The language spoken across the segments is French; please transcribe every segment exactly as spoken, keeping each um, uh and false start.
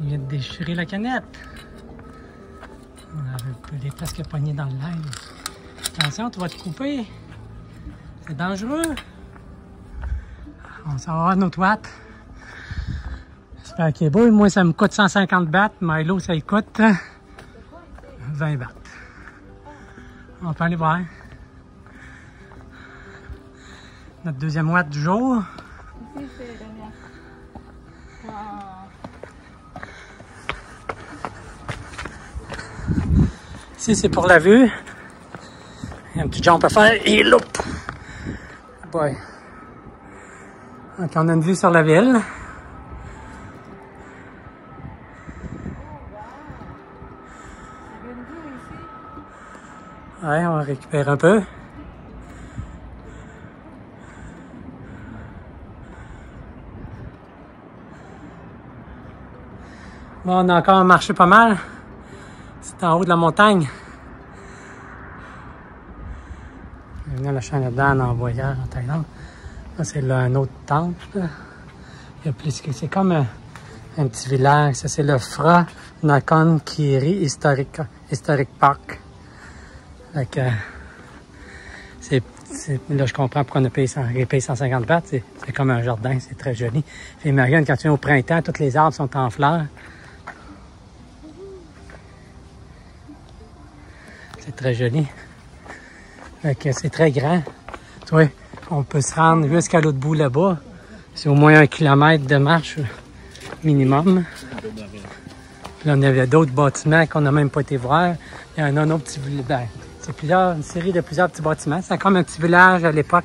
Il a déchiré la canette. On avait des presque poignées dans le live. Attention, tu vas te couper. C'est dangereux. On s'en va avoir notre watt. J'espère qu'il est beau. Moi, ça me coûte cent cinquante bahts. Milo, ça y coûte vingt bahts. On peut aller voir. Notre deuxième watt du jour. Ici, c'est la dernière. Wow. Ici, c'est pour la vue. Il y a un petit jump à faire et loup. Ouais. Donc, on a une vue sur la ville. Ouais, on va récupérer un peu. Bon, on a encore marché pas mal. C'est en haut de la montagne. Bienvenue à la chaîne Dan en voyage en Thaïlande. Là, c'est un autre temple. Il y a plus que c'est comme un, un petit village. Ça, c'est le Phra Nakhon Khiri Historic, Historic Park. Fait que, c'est, c'est, là, je comprends pourquoi on a payé, payé cent cinquante bahts. C'est, c'est comme un jardin, c'est très joli. Et Marianne, quand tu viens au printemps, tous les arbres sont en fleurs. C'est très joli. Fait que c'est très grand. Tu vois, on peut se rendre jusqu'à l'autre bout là-bas. C'est au moins un kilomètre de marche minimum. Puis là, on avait d'autres bâtiments qu'on n'a même pas été voir. Il y en a un autre petit village. C'est plusieurs, une série de plusieurs petits bâtiments. C'est comme un petit village à l'époque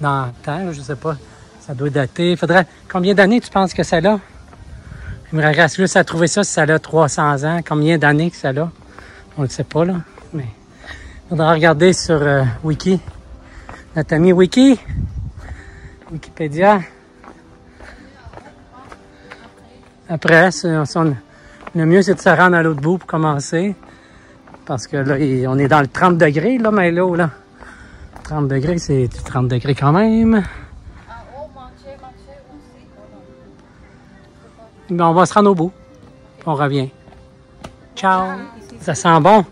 dans le temps, je sais pas. Ça doit dater. Faudrait... Combien d'années tu penses que ça a? Il me reste juste à trouver ça si ça a trois cents ans. Combien d'années que ça a? On le sait pas, là. Mais faudra regarder sur euh, Wiki. Notre ami Wiki. Wikipédia. Après, on, on, le mieux c'est de se rendre à l'autre bout pour commencer. Parce que là, on est dans le trente degrés, là, mais là, là. trente degrés, c'est trente degrés quand même. Mais on va se rendre au bout. On revient. Ciao! Ça sent bon?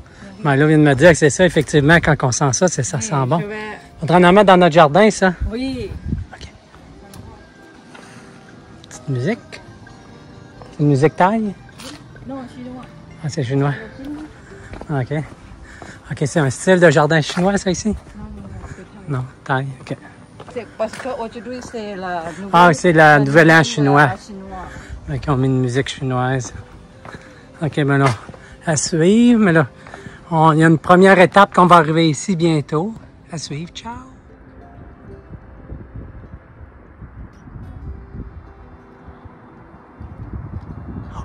Mais là, vient de me dire que c'est ça, effectivement, quand on sent ça, c'est ça, oui, sent bon. Vais... On devrait en mettre dans notre jardin, ça? Oui. OK. Petite musique. Une musique thaï? Non, chinois. Ah, c'est chinois. OK. OK, c'est un style de jardin chinois, ça, ici? Non, non, c'est thaï. Non, thaï, OK. C'est parce qu'aujourd'hui, c'est la nouvelle... Ah, c'est la, la nouvelle an chinois. chinois. OK, on met une musique chinoise. OK, ben là, à suivre, mais là, on, il y a une première étape qu'on va arriver ici bientôt. À suivre, ciao! Oh.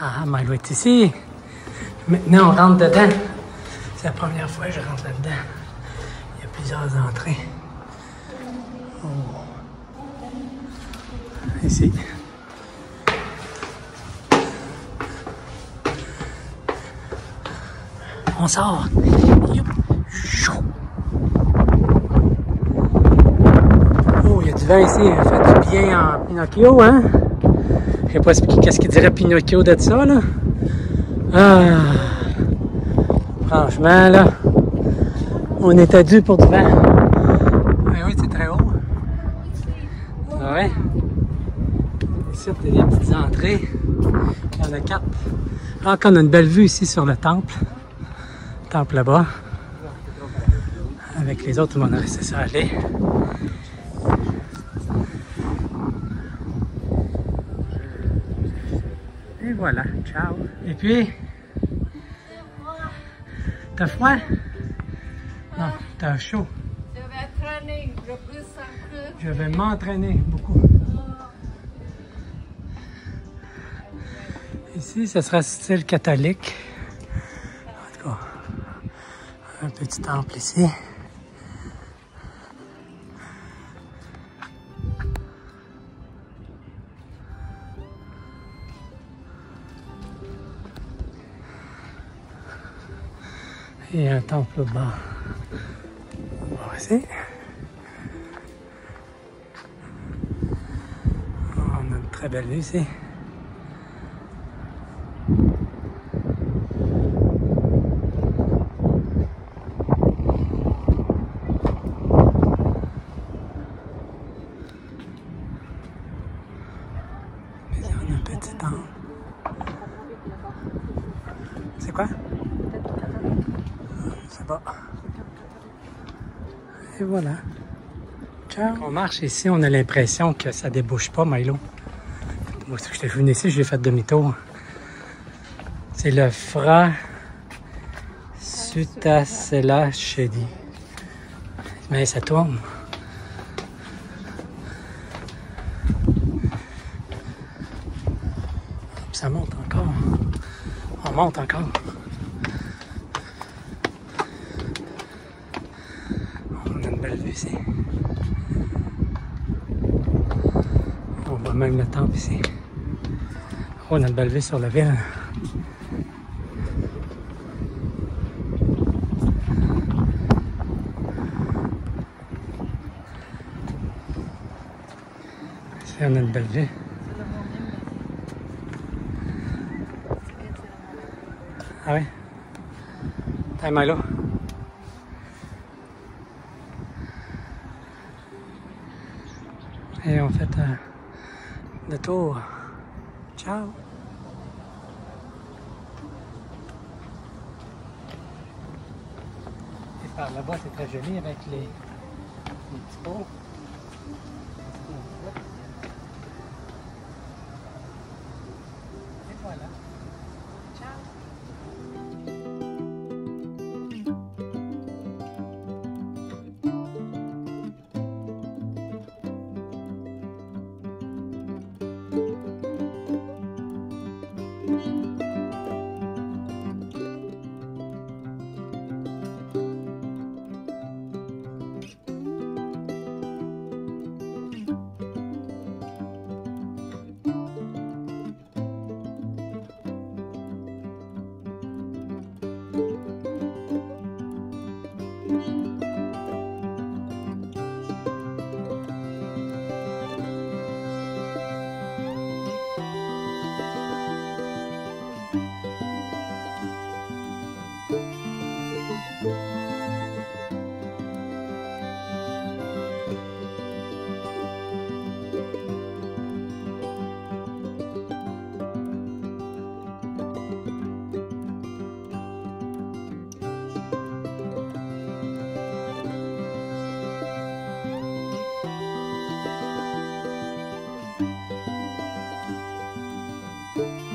Ah, Milo est ici! Maintenant, on rentre dedans. C'est la première fois que je rentre là-dedans. Il y a plusieurs entrées. Oh. Ici. On sort. Oh, il y a du vent ici. Il fait du bien en Pinocchio, hein? Je sais pas qu'est-ce qu'il dirait Pinocchio de ça, là. Ah, franchement, là, on était dû pour du vent. Ah oui, c'est très haut. Ah ouais. Ici, il y a des petites entrées. Il y en a quatre. Ah, qu'on a une belle vue ici sur le temple. Temple là-bas. Avec les autres, tout le monde a resté ça aller. Et voilà, ciao. Et puis, t'as froid? Non, t'as chaud. Je vais traîner, je peux s'inclure. Je vais m'entraîner beaucoup. Ici, ce sera style catholique. Un petit temple ici. Et un temple bas. On va passer. On a une très belle vue ici. un petit temple. C'est quoi? C'est pas. Et voilà. Ciao. Quand on marche ici, on a l'impression que ça débouche pas, Milo. Moi, si je t'ai venu ici, je l'ai fait demi-tour. C'est le Phra Suta Sela Chedi. Mais ça tourne. Ça monte encore. On monte encore. On a une belle vue ici. On voit même le temple ici. Oh, on a une belle vue sur la ville. Ici, on a une belle vue. Ah oui? Hey Milo? Et on fait euh, le tour. Ciao! Et par là-bas, c'est très joli avec les, les petits pots. Et voilà. Ciao! Thank you.